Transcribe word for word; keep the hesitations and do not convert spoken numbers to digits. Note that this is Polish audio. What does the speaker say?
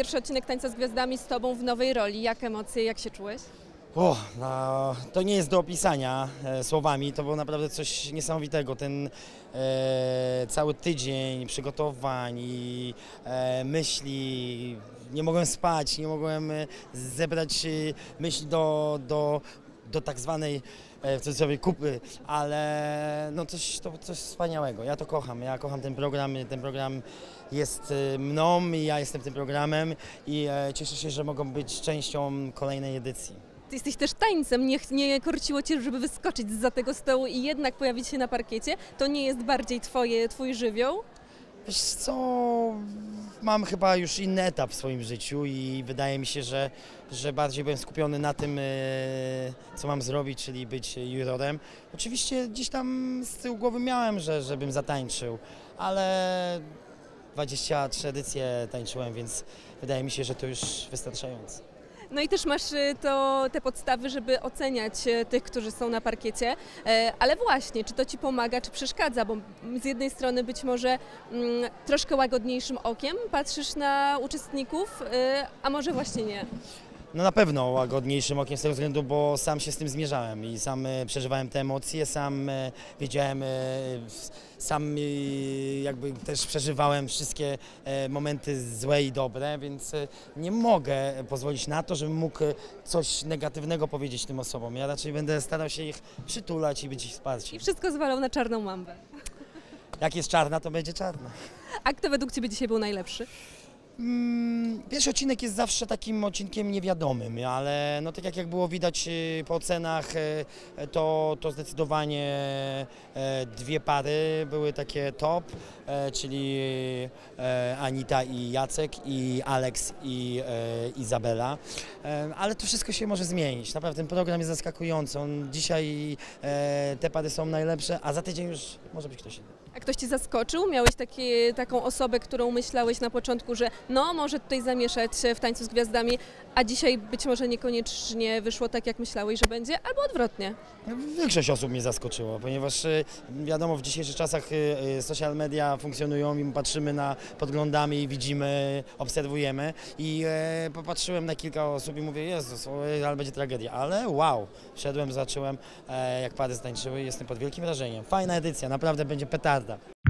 pierwszy odcinek Tańca z Gwiazdami z Tobą w nowej roli. Jak emocje, jak się czułeś? O, no, to nie jest do opisania e, słowami, to było naprawdę coś niesamowitego. Ten e, cały tydzień przygotowań i e, myśli, nie mogłem spać, nie mogłem e, zebrać e, myśli do, do, do tak zwanej w cudzysłowie kupy, ale no coś, to coś wspaniałego. Ja to kocham, ja kocham ten program, ten program jest mną i ja jestem tym programem i cieszę się, że mogą być częścią kolejnej edycji. Ty jesteś też tańcem, nie, nie korciło cię, żeby wyskoczyć zza tego stołu i jednak pojawić się na parkiecie? To nie jest bardziej twoje, twój żywioł? Wiesz co, mam chyba już inny etap w swoim życiu i wydaje mi się, że, że bardziej byłem skupiony na tym, co mam zrobić, czyli być jurorem. Oczywiście gdzieś tam z tyłu głowy miałem, że, żebym zatańczył, ale dwadzieścia trzy edycje tańczyłem, więc wydaje mi się, że to już wystarczające. No i też masz to, te podstawy, żeby oceniać tych, którzy są na parkiecie, ale właśnie, czy to ci pomaga, czy przeszkadza, bo z jednej strony być może mm, troszkę łagodniejszym okiem patrzysz na uczestników, a może właśnie nie? No na pewno łagodniejszym okiem z tego względu, bo sam się z tym zmierzałem i sam przeżywałem te emocje, sam wiedziałem, sam jakby też przeżywałem wszystkie momenty złe i dobre, więc nie mogę pozwolić na to, żebym mógł coś negatywnego powiedzieć tym osobom. Ja raczej będę starał się ich przytulać i być ich wsparciem. I wszystko zwalał na czarną mambę. Jak jest czarna, to będzie czarna. A kto według ciebie dzisiaj był najlepszy? Pierwszy odcinek jest zawsze takim odcinkiem niewiadomym, ale no tak jak było widać po ocenach, to, to zdecydowanie dwie pary były takie top, czyli Anita i Jacek i Aleks i Izabela, ale to wszystko się może zmienić, naprawdę ten program jest zaskakujący, on dzisiaj te pary są najlepsze, a za tydzień już może być ktoś inny. A ktoś cię zaskoczył? Miałeś taki, taką osobę, którą myślałeś na początku, że no może tutaj zamieszać w Tańcu z Gwiazdami, a dzisiaj być może niekoniecznie wyszło tak, jak myślałeś, że będzie, albo odwrotnie? Większość osób mnie zaskoczyło, ponieważ wiadomo, w dzisiejszych czasach social media funkcjonują i patrzymy na, podglądamy i widzimy, obserwujemy i e, popatrzyłem na kilka osób i mówię, Jezus, ale będzie tragedia, ale wow, wszedłem, zacząłem, e, jak pary tańczyły, jestem pod wielkim wrażeniem. Fajna edycja, naprawdę będzie petarda. Prawda.